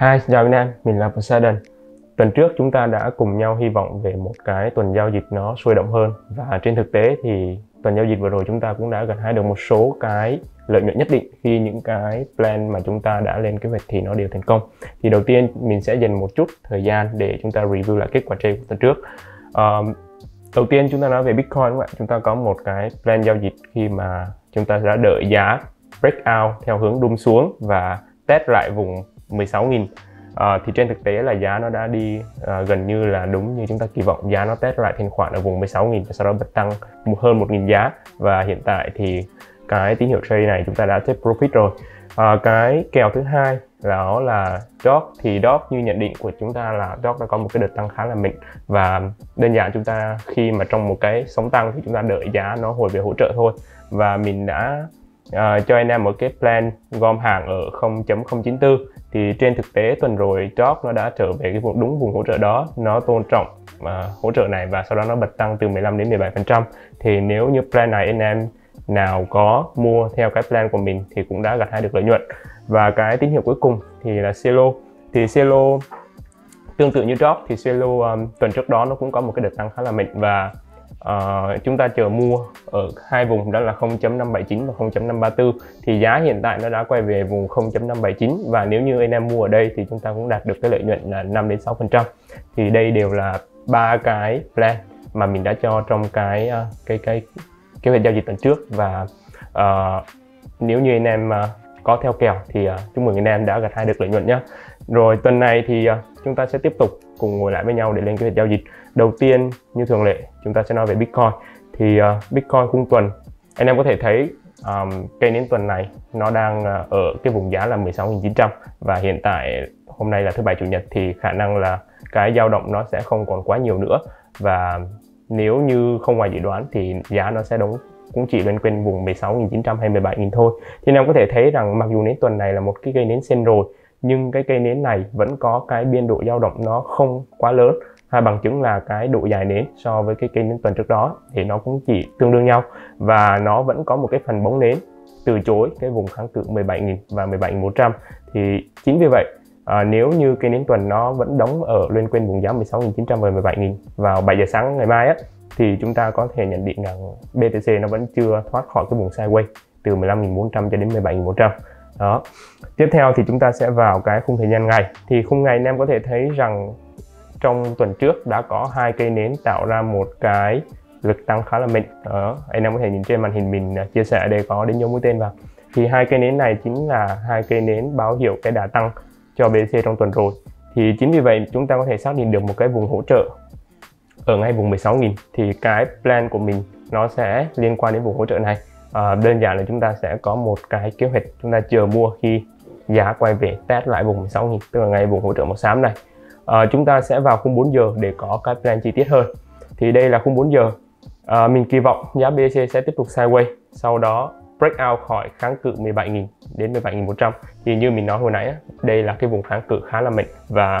Hi, chào Việt Nam, mình là Poseidon. Tuần trước chúng ta đã cùng nhau hy vọng về một cái tuần giao dịch nó sôi động hơn, và trên thực tế thì tuần giao dịch vừa rồi chúng ta cũng đã gặt hái được một số cái lợi nhuận nhất định khi những cái plan mà chúng ta đã lên kế hoạch thì nó đều thành công. Thì đầu tiên mình sẽ dành một chút thời gian để chúng ta review lại kết quả trade của tuần trước. Đầu tiên chúng ta nói về Bitcoin, các bạn. Chúng ta có một cái plan giao dịch khi mà chúng ta đã đợi giá breakout theo hướng đung xuống và test lại vùng 16.000. Thì trên thực tế là giá nó đã đi gần như là đúng như chúng ta kỳ vọng. Giá nó test lại thành khoảng ở vùng 16.000 và sau đó bật tăng hơn 1.000 giá. Và hiện tại thì cái tín hiệu trade này chúng ta đã take profit rồi. Cái kèo thứ hai đó là DOT. Thì DOT như nhận định của chúng ta là DOT đã có một cái đợt tăng khá là mịn, và đơn giản chúng ta khi mà trong một cái sóng tăng thì chúng ta đợi giá nó hồi về hỗ trợ thôi. Và mình đã cho anh em một cái plan gom hàng ở 0.094. thì trên thực tế tuần rồi DOT nó đã trở về cái vùng hỗ trợ đó, nó tôn trọng hỗ trợ này và sau đó nó bật tăng từ 15 đến 17%. Thì nếu như plan này anh em nào có mua theo cái plan của mình thì cũng đã gặt hái được lợi nhuận. Và cái tín hiệu cuối cùng thì là Celo. Thì Celo tương tự như DOT thì Celo tuần trước đó nó cũng có một cái đợt tăng khá là mạnh, và chúng ta chờ mua ở hai vùng đó là 0.579 và 0.534. thì giá hiện tại nó đã quay về vùng 0.579, và nếu như anh em mua ở đây thì chúng ta cũng đạt được cái lợi nhuận là 5 đến 6%. Thì đây đều là ba cái plan mà mình đã cho trong cái kế hoạch giao dịch tuần trước. Và nếu như anh em có theo kèo thì chúc mừng anh em đã gặt hái được lợi nhuận nhé. Rồi tuần này thì chúng ta sẽ tiếp tục cùng ngồi lại với nhau để lên kế hoạch giao dịch. Đầu tiên như thường lệ chúng ta sẽ nói về Bitcoin. Thì Bitcoin khung tuần anh em có thể thấy cây nến tuần này nó đang ở cái vùng giá là 16.900, và hiện tại hôm nay là thứ Bảy, Chủ Nhật thì khả năng là cái dao động nó sẽ không còn quá nhiều nữa, và nếu như không ngoài dự đoán thì giá nó sẽ đóng cũng chỉ loanh quanh vùng 16.900 hay 17.000 thôi. Thì anh em có thể thấy rằng mặc dù nến tuần này là một cái cây nến sen rồi, nhưng cái cây nến này vẫn có cái biên độ dao động nó không quá lớn, hay bằng chứng là cái độ dài nến so với cái cây nến tuần trước đó thì nó cũng chỉ tương đương nhau, và nó vẫn có một cái phần bóng nến từ chối cái vùng kháng cự 17.000 và 17.100. thì chính vì vậy nếu như cây nến tuần nó vẫn đóng ở loanh quanh vùng giá 16.900 và 17.000 vào 7 giờ sáng ngày mai á, thì chúng ta có thể nhận định rằng BTC nó vẫn chưa thoát khỏi cái vùng sideways từ 15.400 cho đến 17.100. Đó. Tiếp theo thì chúng ta sẽ vào cái khung thời gian ngày. Thì khung ngày anh em có thể thấy rằng trong tuần trước đã có hai cây nến tạo ra một cái lực tăng khá là mạnh. Anh em có thể nhìn trên màn hình mình chia sẻ ở đây có đến dấu mũi tên vào. Thì hai cây nến này chính là hai cây nến báo hiệu cái đà tăng cho BTC trong tuần rồi. Thì chính vì vậy chúng ta có thể xác định được một cái vùng hỗ trợ ở ngay vùng 16.000. thì cái plan của mình nó sẽ liên quan đến vùng hỗ trợ này. Đơn giản là chúng ta sẽ có một cái kế hoạch chúng ta chờ mua khi giá quay về test lại vùng 16.000, tức là ngay vùng hỗ trợ màu xám này. Chúng ta sẽ vào khung 4 giờ để có cái plan chi tiết hơn. Thì đây là khung 4 giờ. Mình kỳ vọng giá BTC sẽ tiếp tục sideways, sau đó break out khỏi kháng cự 17.000 đến 17.100. thì như mình nói hồi nãy, đây là cái vùng kháng cự khá là mạnh, và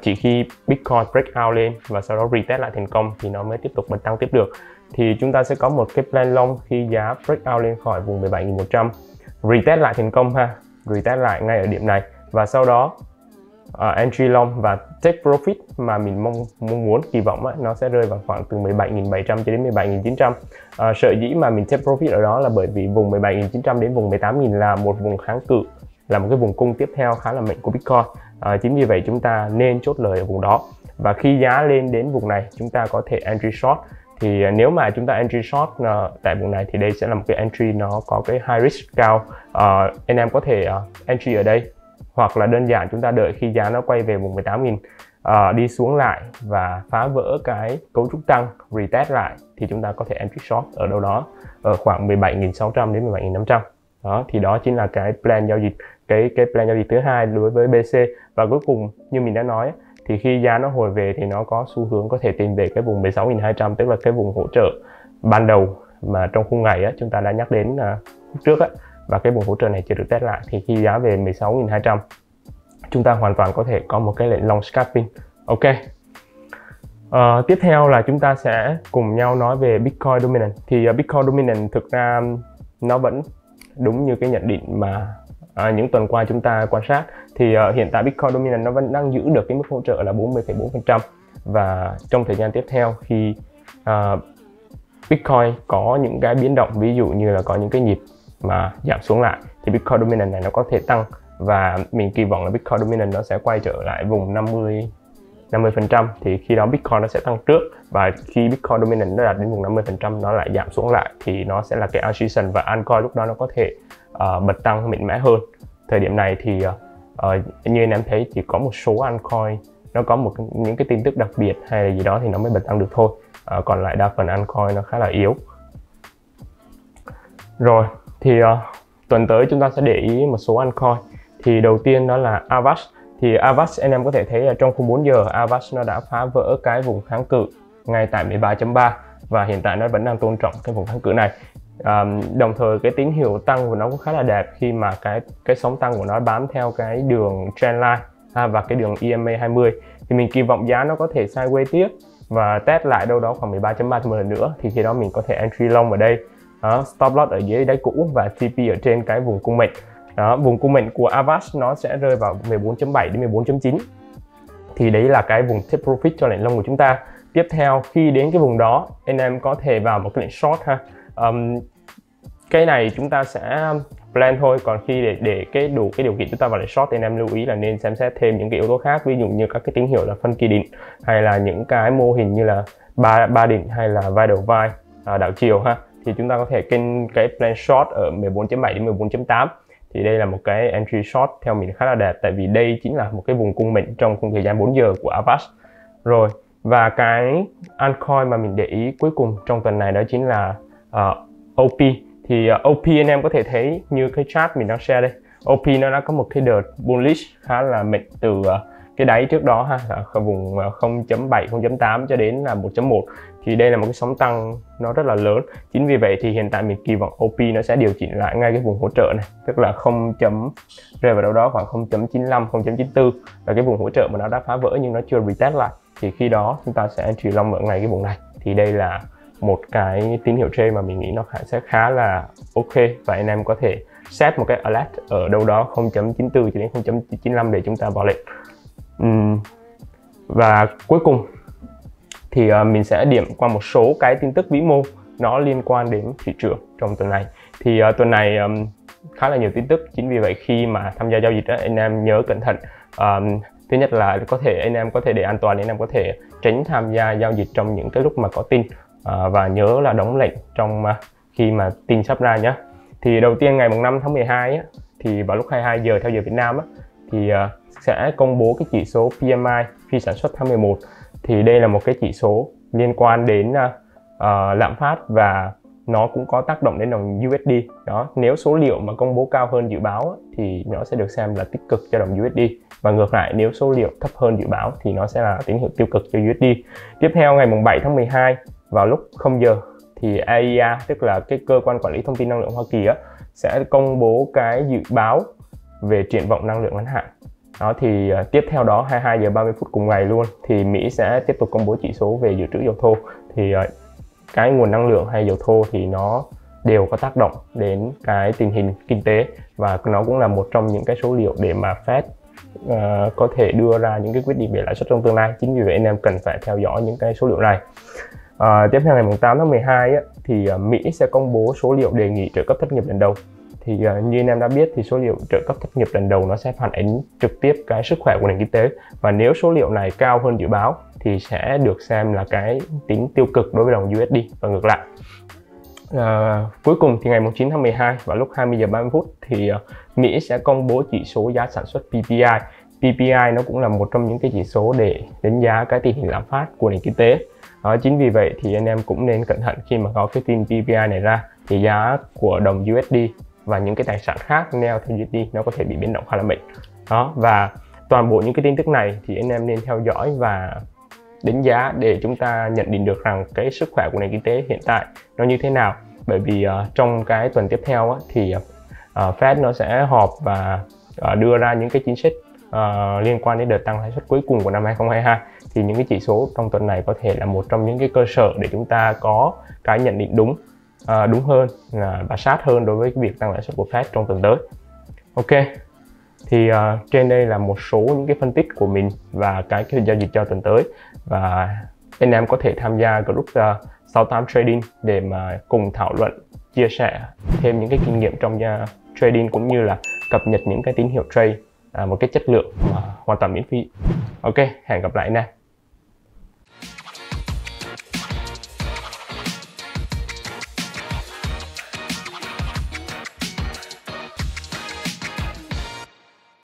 chỉ khi Bitcoin break out lên và sau đó retest lại thành công thì nó mới tiếp tục bật tăng tiếp được. Thì chúng ta sẽ có một cái plan long khi giá break out lên khỏi vùng 17.100, retest lại thành công ha, retest lại ngay ở điểm này, và sau đó entry long và take profit mà mình mong muốn kỳ vọng nó sẽ rơi vào khoảng từ 17.700 cho đến 17.900. Sở dĩ mà mình take profit ở đó là bởi vì vùng 17.900 đến vùng 18.000 là một vùng kháng cự, là một cái vùng cung tiếp theo khá là mạnh của Bitcoin. Chính vì vậy chúng ta nên chốt lời ở vùng đó, và khi giá lên đến vùng này chúng ta có thể entry short. Thì nếu mà chúng ta entry short tại vùng này thì đây sẽ là một cái entry nó có cái high risk cao. Anh em có thể entry ở đây, hoặc là đơn giản chúng ta đợi khi giá nó quay về vùng 18.000 đi xuống lại và phá vỡ cái cấu trúc tăng, retest lại thì chúng ta có thể entry short ở đâu đó ở khoảng 17.600 đến 17.500. Đó, thì đó chính là cái plan giao dịch, cái plan giao dịch thứ hai đối với BTC. Và cuối cùng như mình đã nói thì khi giá nó hồi về thì nó có xu hướng có thể tìm về cái vùng 16.200, tức là cái vùng hỗ trợ ban đầu mà trong khung ngày chúng ta đã nhắc đến lúc trước và cái vùng hỗ trợ này chưa được test lại. Thì khi giá về 16.200 chúng ta hoàn toàn có thể có một cái lệnh long scalping. Ok. Tiếp theo là chúng ta sẽ cùng nhau nói về Bitcoin Dominance. Thì Bitcoin Dominance thực ra nó vẫn đúng như cái nhận định mà những tuần qua chúng ta quan sát thì hiện tại Bitcoin Dominance nó vẫn đang giữ được cái mức hỗ trợ là 40,4%, và trong thời gian tiếp theo khi Bitcoin có những cái biến động, ví dụ như là có những cái nhịp mà giảm xuống lại, thì Bitcoin Dominance này nó có thể tăng, và mình kỳ vọng là Bitcoin Dominance nó sẽ quay trở lại vùng 50%, thì khi đó Bitcoin nó sẽ tăng trước, và khi Bitcoin Dominance nó đạt đến vùng 50% nó lại giảm xuống lại, thì nó sẽ là cái altcoin và altcoin lúc đó nó có thể bật tăng mạnh mẽ hơn. Thời điểm này thì như anh em thấy chỉ có một số altcoin nó có những cái tin tức đặc biệt hay là gì đó thì nó mới bật tăng được thôi, còn lại đa phần altcoin nó khá là yếu. Rồi thì tuần tới chúng ta sẽ để ý một số altcoin. Thì đầu tiên đó là AVAX. Thì AVAX anh em có thể thấy là trong khung 4 giờ AVAX nó đã phá vỡ cái vùng kháng cự ngay tại 13.3 và hiện tại nó vẫn đang tôn trọng cái vùng kháng cự này. Đồng thời cái tín hiệu tăng của nó cũng khá là đẹp khi mà cái sóng tăng của nó bám theo cái đường trendline và cái đường EMA 20, thì mình kỳ vọng giá nó có thể sideways tiếp và test lại đâu đó khoảng 13.3 một lần nữa, thì khi đó mình có thể entry long ở đây, stop loss ở dưới đáy cũ và TP ở trên cái vùng cung mệnh. Đó, vùng cung mệnh của AVAX nó sẽ rơi vào 14.7 đến 14.9. Thì đấy là cái vùng take profit cho lệnh long của chúng ta. Tiếp theo khi đến cái vùng đó, anh em có thể vào một cái lệnh short ha. Cái này chúng ta sẽ plan thôi, còn khi để cái đủ cái điều kiện chúng ta vào lệnh short thì anh em lưu ý là nên xem xét thêm những cái yếu tố khác, ví dụ như các cái tín hiệu là phân kỳ đỉnh hay là những cái mô hình như là ba đỉnh hay là vai đầu vai, đảo chiều ha. Thì chúng ta có thể kênh cái plan short ở 14.7 đến 14.8. Thì đây là một cái entry short theo mình khá là đẹp, tại vì đây chính là một cái vùng cung mệnh trong khung thời gian 4 giờ của AVAX. Rồi, và cái altcoin mà mình để ý cuối cùng trong tuần này đó chính là OP. Thì OP anh em có thể thấy như cái chart mình đang share đây, OP nó đã có một cái đợt bullish khá là mạnh từ cái đáy trước đó ha, ở vùng 0.7, 0.8 cho đến là 1.1. thì đây là một cái sóng tăng nó rất là lớn. Chính vì vậy thì hiện tại mình kỳ vọng OP nó sẽ điều chỉnh lại ngay cái vùng hỗ trợ này, tức là rơi vào đâu đó khoảng 0.95, 0.94 là cái vùng hỗ trợ mà nó đã phá vỡ nhưng nó chưa retest lại, thì khi đó chúng ta sẽ entry long ở ngay cái vùng này. Thì đây là một cái tín hiệu trade mà mình nghĩ nó sẽ khá là ok, và anh em có thể set một cái alert ở đâu đó 0.94 cho đến 0.95 để chúng ta vào lệnh. Và cuối cùng thì mình sẽ điểm qua một số cái tin tức vĩ mô nó liên quan đến thị trường trong tuần này. Thì tuần này khá là nhiều tin tức, chính vì vậy khi mà tham gia giao dịch đó, anh em nhớ cẩn thận. Thứ nhất là có thể anh em có thể để an toàn, anh em có thể tránh tham gia giao dịch trong những cái lúc mà có tin, và nhớ là đóng lệnh trong khi mà tin sắp ra nhé. Thì đầu tiên ngày 5 tháng 12 á, thì vào lúc 22 giờ theo giờ Việt Nam á, thì sẽ công bố cái chỉ số PMI phi sản xuất tháng 11. Thì đây là một cái chỉ số liên quan đến lạm phát và nó cũng có tác động đến đồng USD. Đó, nếu số liệu mà công bố cao hơn dự báo thì nó sẽ được xem là tích cực cho đồng USD, và ngược lại nếu số liệu thấp hơn dự báo thì nó sẽ là tín hiệu tiêu cực cho USD. Tiếp theo ngày 7 tháng 12 vào lúc 0 giờ thì EIA, tức là cái cơ quan quản lý thông tin năng lượng Hoa Kỳ á, sẽ công bố cái dự báo về triển vọng năng lượng ngắn hạn. Đó, thì tiếp theo đó 22 giờ 30 phút cùng ngày luôn thì Mỹ sẽ tiếp tục công bố chỉ số về dự trữ dầu thô. Thì cái nguồn năng lượng hay dầu thô thì nó đều có tác động đến cái tình hình kinh tế, và nó cũng là một trong những cái số liệu để mà Fed có thể đưa ra những cái quyết định về lãi suất trong tương lai. Chính vì vậy anh em cần phải theo dõi những cái số liệu này. Tiếp theo ngày 8 tháng 12 á, thì Mỹ sẽ công bố số liệu đề nghị trợ cấp thất nghiệp lần đầu. Thì như anh em đã biết thì số liệu trợ cấp thất nghiệp lần đầu nó sẽ phản ánh trực tiếp cái sức khỏe của nền kinh tế, và nếu số liệu này cao hơn dự báo thì sẽ được xem là cái tính tiêu cực đối với đồng USD và ngược lại. Cuối cùng thì ngày 9 tháng 12 vào lúc 20 giờ 30 phút thì Mỹ sẽ công bố chỉ số giá sản xuất PPI. PPI nó cũng là một trong những cái chỉ số để đánh giá cái tình hình lạm phát của nền kinh tế. Chính vì vậy thì anh em cũng nên cẩn thận khi mà có cái tin PPI này ra thì giá của đồng USD và những cái tài sản khác neo theo USD nó có thể bị biến động khá là mạnh. Đó, và toàn bộ những cái tin tức này thì anh em nên theo dõi và đánh giá để chúng ta nhận định được rằng cái sức khỏe của nền kinh tế hiện tại nó như thế nào. Bởi vì trong cái tuần tiếp theo á, thì Fed nó sẽ họp và đưa ra những cái chính sách liên quan đến đợt tăng lãi suất cuối cùng của năm 2022. Thì những cái chỉ số trong tuần này có thể là một trong những cái cơ sở để chúng ta có cái nhận định đúng hơn và sát hơn đối với cái việc tăng lãi suất của Fed trong tuần tới. Ok, thì trên đây là một số những cái phân tích của mình và cái giao dịch cho tuần tới, và anh em có thể tham gia group 68 Trading để mà cùng thảo luận, chia sẻ thêm những cái kinh nghiệm trong trading cũng như là cập nhật những cái tín hiệu trade một cái chất lượng mà hoàn toàn miễn phí. Ok, hẹn gặp lại anh em.